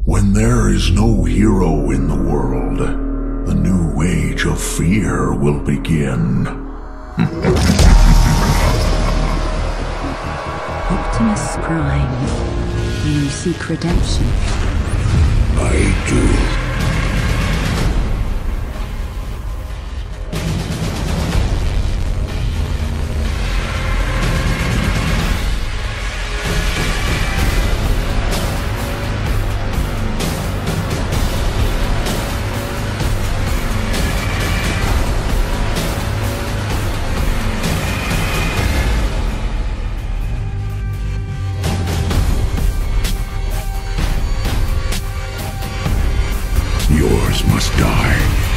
When there is no hero in the world, the new age of fear will begin. Optimus Prime, you seek redemption. I do. Yours must die.